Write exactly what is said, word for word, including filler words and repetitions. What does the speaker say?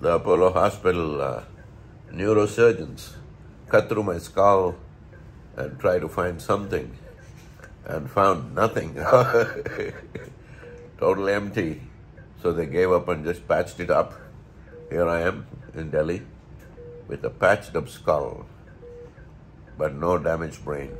the Apollo Hospital uh, neurosurgeons cut through my skull and tried to find something and found nothing. Totally empty. So they gave up and just patched it up. Here I am in Delhi with a patched up skull, but no damaged brain.